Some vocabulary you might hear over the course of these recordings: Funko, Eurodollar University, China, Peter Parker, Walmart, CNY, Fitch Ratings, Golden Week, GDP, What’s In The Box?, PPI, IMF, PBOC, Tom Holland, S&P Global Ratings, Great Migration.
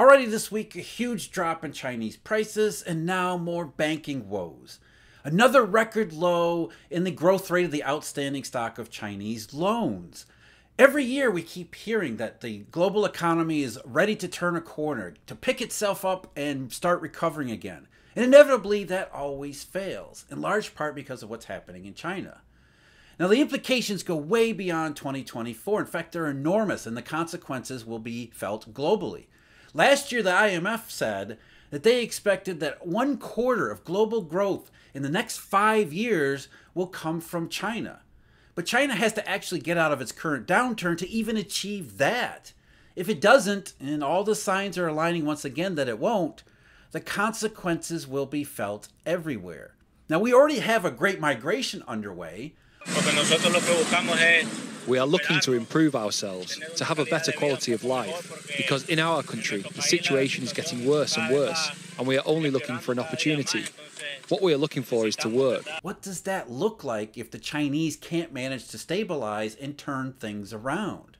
Already this week, a huge drop in Chinese prices, and now more banking woes. Another record low in the growth rate of the outstanding stock of Chinese loans. Every year we keep hearing that the global economy is ready to turn a corner, to pick itself up and start recovering again. And inevitably that always fails, in large part because of what's happening in China. Now the implications go way beyond 2024. In fact, they're enormous and the consequences will be felt globally. Last year the IMF said that they expected that 1/4 of global growth in the next 5 years will come from China. But China has to actually get out of its current downturn to even achieve that. If it doesn't, and all the signs are aligning once again that it won't, the consequences will be felt everywhere. Now, we already have a great migration underway. We are looking to improve ourselves, to have a better quality of life, because in our country, the situation is getting worse and worse, and we are only looking for an opportunity. What we are looking for is to work. What does that look like if the Chinese can't manage to stabilize and turn things around?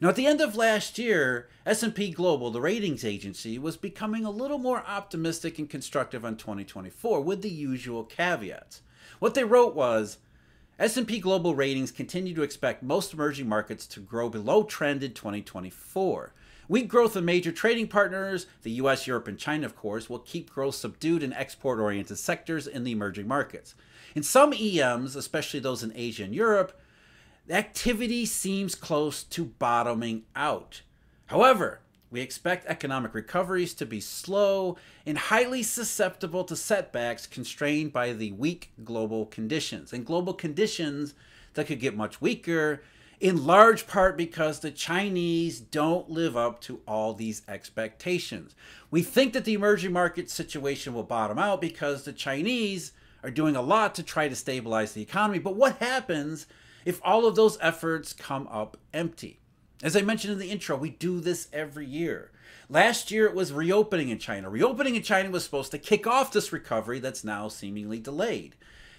Now, at the end of last year, S&P Global, the ratings agency, was becoming a little more optimistic and constructive on 2024 with the usual caveats. What they wrote was, S&P Global Ratings continue to expect most emerging markets to grow below trend in 2024. Weak growth in major trading partners, the US, Europe, and China, of course, will keep growth subdued in export-oriented sectors in the emerging markets. In some EMs, especially those in Asia and Europe, the activity seems close to bottoming out. However, we expect economic recoveries to be slow and highly susceptible to setbacks constrained by the weak global conditions. And global conditions that could get much weaker, in large part because the Chinese don't live up to all these expectations. We think that the emerging market situation will bottom out because the Chinese are doing a lot to try to stabilize the economy. But what happens if all of those efforts come up empty? As I mentioned in the intro, we do this every year. Last year, it was reopening in China. Reopening in China was supposed to kick off this recovery that's now seemingly delayed.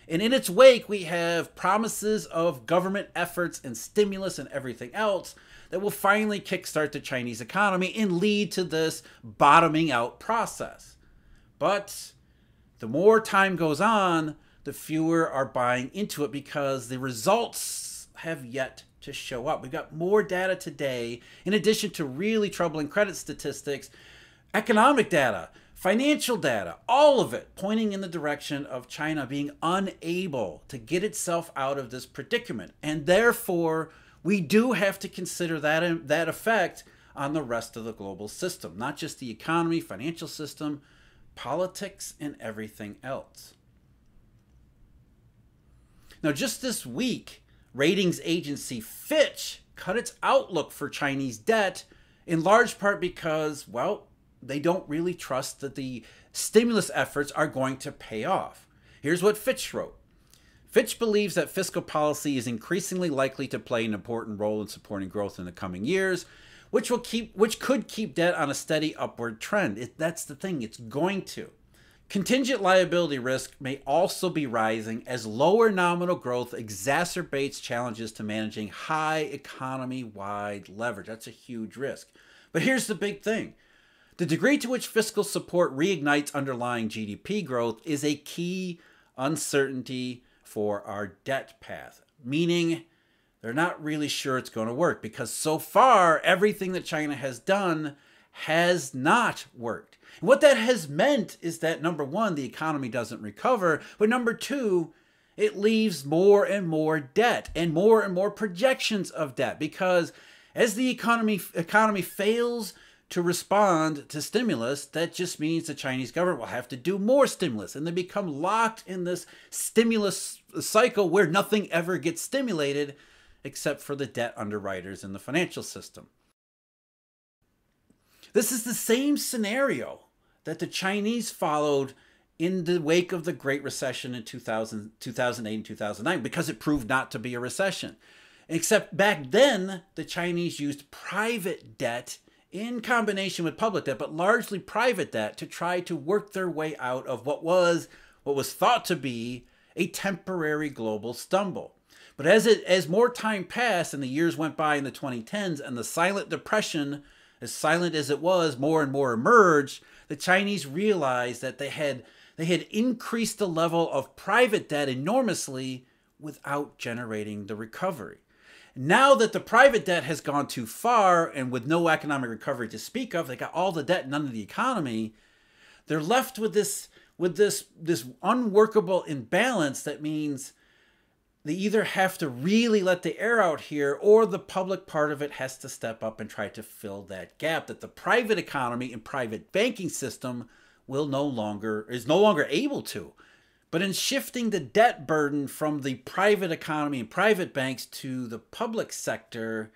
And in its wake, we have promises of government efforts and stimulus and everything else that will finally kickstart the Chinese economy and lead to this bottoming out process. But the more time goes on, the fewer are buying into it because the results have yet to show up. We've got more data today, in addition to really troubling credit statistics, economic data, financial data, all of it pointing in the direction of China being unable to get itself out of this predicament. And therefore, we do have to consider that effect on the rest of the global system, not just the economy, financial system, politics, and everything else. Now, just this week, ratings agency Fitch cut its outlook for Chinese debt, in large part because, well, they don't really trust that the stimulus efforts are going to pay off. Here's what Fitch wrote. Fitch believes that fiscal policy is increasingly likely to play an important role in supporting growth in the coming years, which could keep debt on a steady upward trend. That's the thing, it's going to. Contingent liability risk may also be rising as lower nominal growth exacerbates challenges to managing high economy-wide leverage. That's a huge risk. But here's the big thing. The degree to which fiscal support reignites underlying GDP growth is a key uncertainty for our debt path, meaning they're not really sure it's going to work because so far everything that China has done has not worked. And what that has meant is that, number one, the economy doesn't recover, but number two, it leaves more and more debt and more projections of debt because as the economy fails to respond to stimulus, that just means the Chinese government will have to do more stimulus and they become locked in this stimulus cycle where nothing ever gets stimulated except for the debt underwriters in the financial system. This is the same scenario that the Chinese followed in the wake of the Great Recession in 2008 and 2009 because it proved not to be a recession. Except back then, the Chinese used private debt in combination with public debt, but largely private debt, to try to work their way out of what was thought to be a temporary global stumble. But as more time passed and the years went by in the 2010s and the Silent Depression As silent as it was, more and more emerged. The Chinese realized that they had increased the level of private debt enormously without generating the recovery. Now that the private debt has gone too far and with no economic recovery to speak of, they got all the debt, none of the economy, they're left with this unworkable imbalance that means they either have to really let the air out here or the public part of it has to step up and try to fill that gap that the private economy and private banking system is no longer able to. But in shifting the debt burden from the private economy and private banks to the public sector,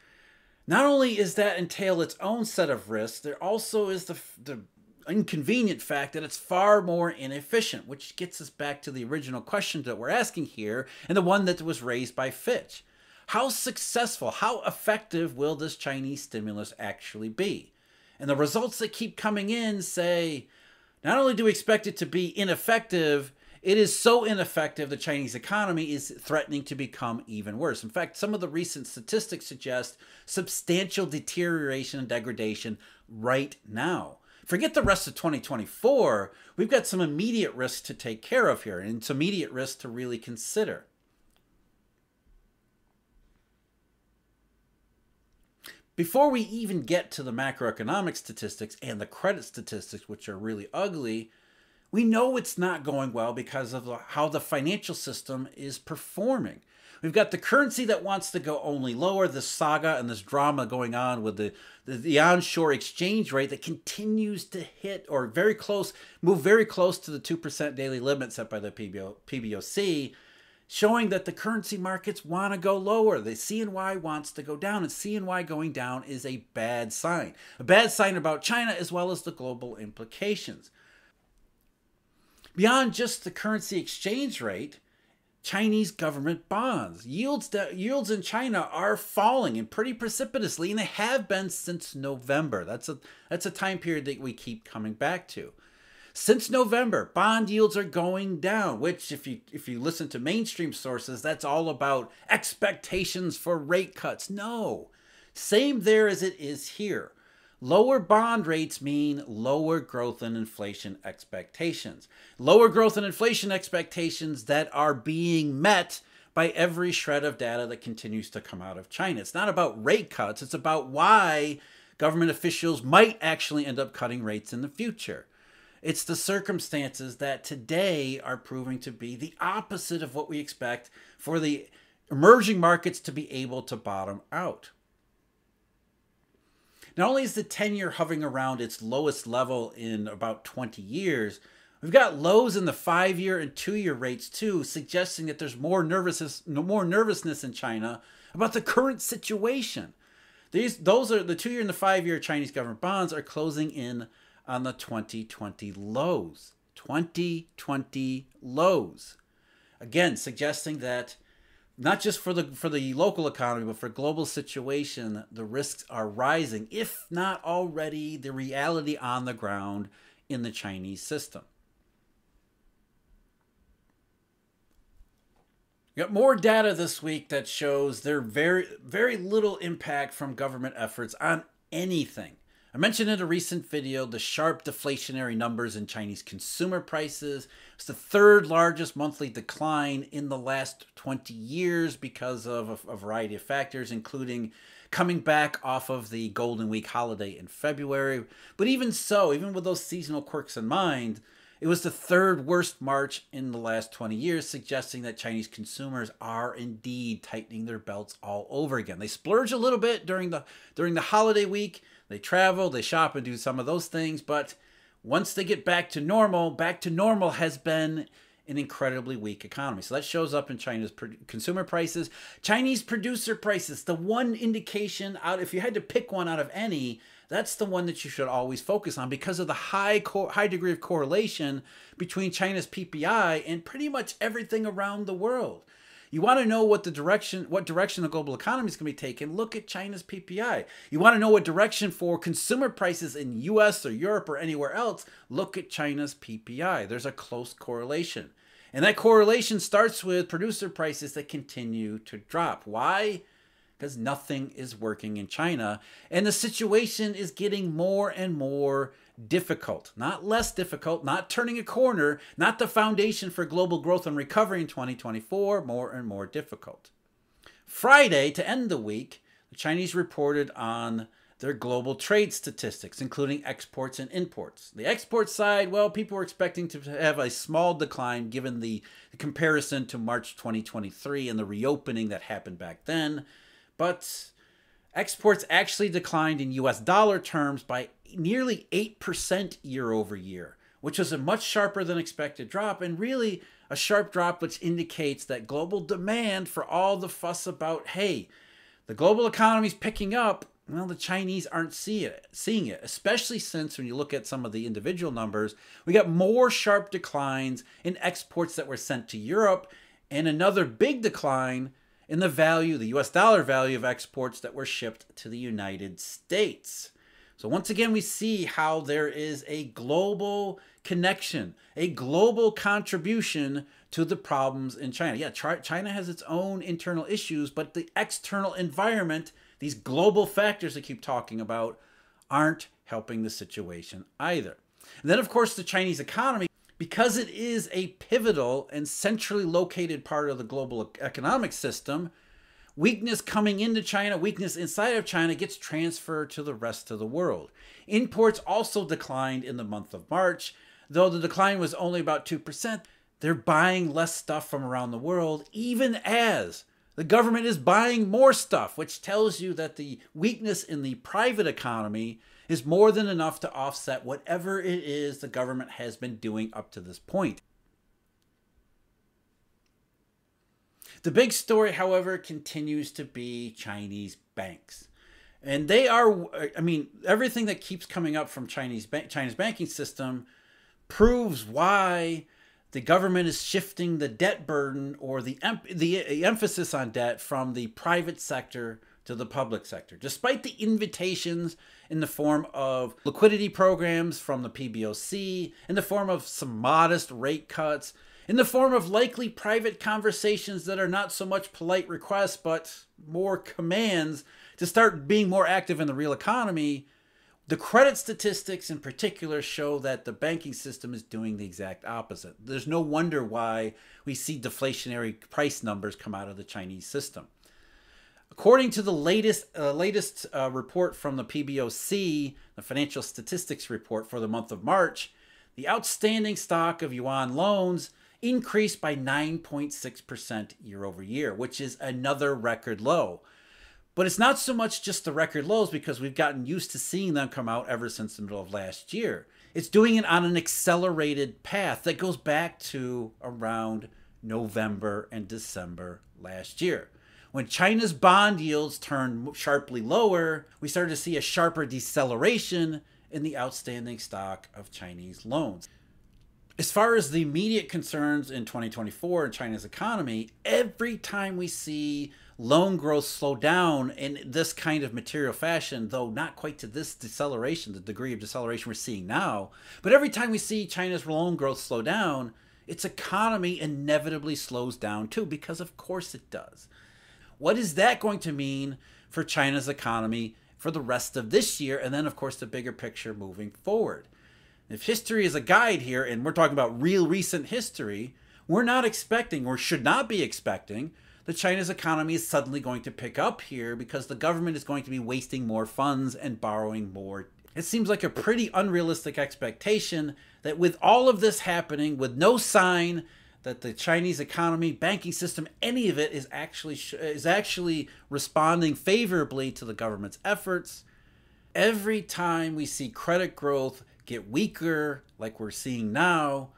not only is that entail its own set of risks, there also is the inconvenient fact that it's far more inefficient, which gets us back to the original question that we're asking here and the one that was raised by Fitch. How successful, how effective will this Chinese stimulus actually be? And the results that keep coming in say, not only do we expect it to be ineffective, it is so ineffective the Chinese economy is threatening to become even worse. In fact, some of the recent statistics suggest substantial deterioration and degradation right now. Forget the rest of 2024. We've got some immediate risks to take care of here, and it's immediate risks to really consider. Before we even get to the macroeconomic statistics and the credit statistics, which are really ugly, we know it's not going well because of how the financial system is performing. We've got the currency that wants to go only lower, this saga and this drama going on with the onshore exchange rate that continues to hit or move very close to the 2% daily limit set by the PBOC, showing that the currency markets want to go lower. The CNY wants to go down, and CNY going down is a bad sign. A bad sign about China as well as the global implications. Beyond just the currency exchange rate, Chinese government bonds. Yields in China are falling and pretty precipitously, and they have been since November. That's a time period that we keep coming back to. Since November, bond yields are going down, which if you listen to mainstream sources, that's all about expectations for rate cuts. No, same there as it is here. Lower bond rates mean lower growth and inflation expectations. Lower growth and inflation expectations that are being met by every shred of data that continues to come out of China. It's not about rate cuts. It's about why government officials might actually end up cutting rates in the future. It's the circumstances that today are proving to be the opposite of what we expect for the emerging markets to be able to bottom out. Not only is the 10-year hovering around its lowest level in about 20 years, we've got lows in the 5-year and 2-year rates too, suggesting that there's more nervousness in China about the current situation. Those are the 2-year and the 5-year Chinese government bonds are closing in on the 2020 lows. 2020 lows. Again, suggesting that not just for the local economy, but for global situation, the risks are rising, if not already the reality on the ground in the Chinese system. We got more data this week that shows there's very, very little impact from government efforts on anything. I mentioned in a recent video the sharp deflationary numbers in Chinese consumer prices. It's the third largest monthly decline in the last 20 years because of a variety of factors, including coming back off of the Golden Week holiday in February. But even so, even with those seasonal quirks in mind, it was the third worst March in the last 20 years, suggesting that Chinese consumers are indeed tightening their belts all over again. They splurge a little bit during the holiday week. They travel, they shop, and do some of those things. But once they get back to normal has been an incredibly weak economy. So that shows up in China's consumer prices. Chinese producer prices, the one indication out, if you had to pick one out of any, that's the one that you should always focus on because of the high degree of correlation between China's PPI and pretty much everything around the world. You want to know what direction the global economy is going to be taken, look at China's PPI. You want to know what direction for consumer prices in US or Europe or anywhere else, look at China's PPI. There's a close correlation. And that correlation starts with producer prices that continue to drop. Why? because nothing is working in China. And the situation is getting more and more difficult, not less difficult, not turning a corner, not the foundation for global growth and recovery in 2024, more and more difficult. Friday, to end the week, the Chinese reported on their global trade statistics, including exports and imports. The export side, well, people were expecting to have a small decline given the comparison to March 2023 and the reopening that happened back then. But exports actually declined in US dollar terms by nearly 8% year over year, which was a much sharper than expected drop, and really a sharp drop which indicates that global demand, for all the fuss about, hey, the global economy's picking up, well, the Chinese aren't seeing it, especially since when you look at some of the individual numbers, we got more sharp declines in exports that were sent to Europe and another big decline in the value, the US dollar value of exports that were shipped to the United States. So once again, we see how there is a global connection, a global contribution to the problems in China. Yeah, China has its own internal issues, but the external environment, these global factors I keep talking about, aren't helping the situation either. And then, of course, the Chinese economy, because it is a pivotal and centrally located part of the global economic system, weakness coming into China, weakness inside of China gets transferred to the rest of the world. Imports also declined in the month of March, though the decline was only about 2%. They're buying less stuff from around the world, even as the government is buying more stuff, which tells you that the weakness in the private economy is more than enough to offset whatever it is the government has been doing up to this point. The big story, however, continues to be Chinese banks. And they are, I mean, everything that keeps coming up from China's banking system proves why the government is shifting the debt burden, or the emphasis on debt, from the private sector to the public sector. Despite the invitations in the form of liquidity programs from the PBOC, in the form of some modest rate cuts, in the form of likely private conversations that are not so much polite requests, but more commands to start being more active in the real economy, the credit statistics in particular show that the banking system is doing the exact opposite. There's no wonder why we see deflationary price numbers come out of the Chinese system. According to the latest report from the PBOC, the financial statistics report for the month of March, the outstanding stock of yuan loans increased by 9.6% year over year, which is another record low. But it's not so much just the record lows, because we've gotten used to seeing them come out ever since the middle of last year. It's doing it on an accelerated path that goes back to around November and December last year. When China's bond yields turned sharply lower, we started to see a sharper deceleration in the outstanding stock of Chinese loans. As far as the immediate concerns in 2024 in China's economy, every time we see loan growth slow down in this kind of material fashion, though not quite to this deceleration, the degree of deceleration we're seeing now, but every time we see China's loan growth slow down, its economy inevitably slows down too, because of course it does. What is that going to mean for China's economy for the rest of this year? And then, of course, the bigger picture moving forward. If history is a guide here, and we're talking about real recent history, we're not expecting, or should not be expecting, that China's economy is suddenly going to pick up here because the government is going to be wasting more funds and borrowing more. It seems like a pretty unrealistic expectation that with all of this happening, with no sign that the Chinese economy, banking system, any of it is actually responding favorably to the government's efforts. Every time we see credit growth get weaker, like we're seeing now,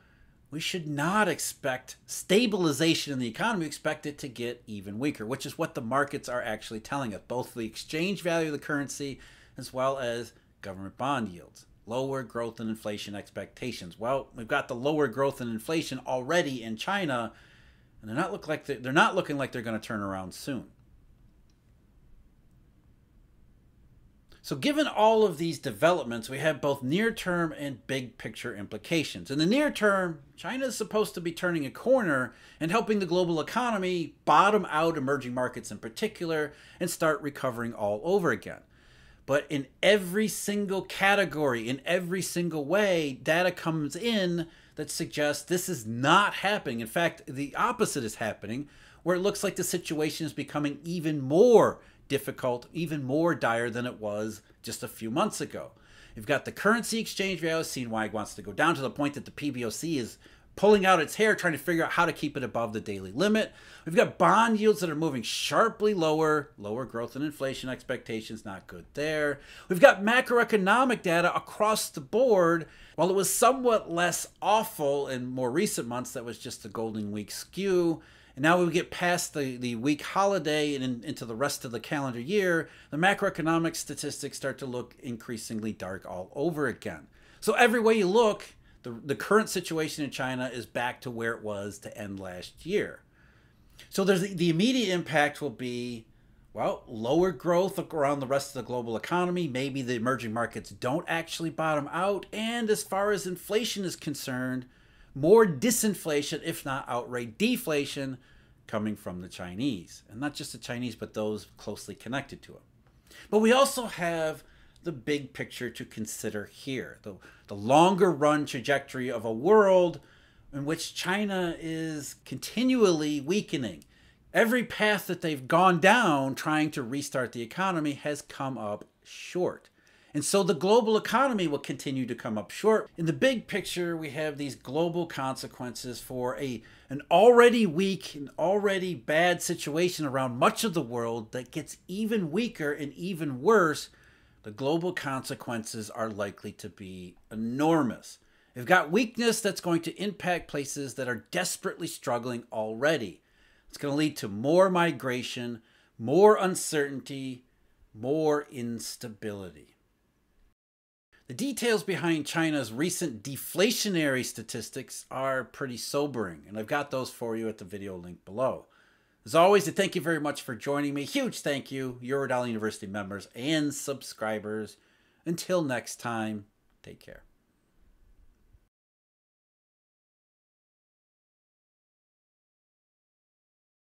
we should not expect stabilization in the economy. We expect it to get even weaker, which is what the markets are actually telling us, both the exchange value of the currency as well as government bond yields. Lower growth and inflation expectations. Well, we've got the lower growth and inflation already in China, and they're not looking like they're going to turn around soon. So given all of these developments, we have both near-term and big-picture implications. In the near term, China is supposed to be turning a corner and helping the global economy bottom out, emerging markets in particular, and start recovering all over again. But in every single category, in every single way, data comes in that suggests this is not happening. In fact, the opposite is happening, where it looks like the situation is becoming even more difficult, even more dire than it was just a few months ago. You've got the currency exchange value, CNY wants to go down to the point that the PBOC is pulling out its hair, trying to figure out how to keep it above the daily limit. We've got bond yields that are moving sharply lower, lower growth and inflation expectations, not good there. We've got macroeconomic data across the board. While it was somewhat less awful in more recent months, that was just the Golden Week skew. And now we get past the week holiday and into the rest of the calendar year, the macroeconomic statistics start to look increasingly dark all over again. So every way you look, the current situation in China is back to where it was to end last year. So there's the immediate impact will be, well, lower growth around the rest of the global economy. Maybe the emerging markets don't actually bottom out. And as far as inflation is concerned, more disinflation, if not outright deflation, coming from the Chinese. And not just the Chinese, but those closely connected to it. But we also have the big picture to consider here. The longer run trajectory of a world in which China is continually weakening. Every path that they've gone down trying to restart the economy has come up short. And so the global economy will continue to come up short. In the big picture, we have these global consequences for an already weak and already bad situation around much of the world that gets even weaker and even worse. The global consequences are likely to be enormous. We've got weakness that's going to impact places that are desperately struggling already. It's going to lead to more migration, more uncertainty, more instability. The details behind China's recent deflationary statistics are pretty sobering, and I've got those for you at the video link below. As always, I thank you very much for joining me. Huge thank you, Eurodollar University members and subscribers. Until next time, take care.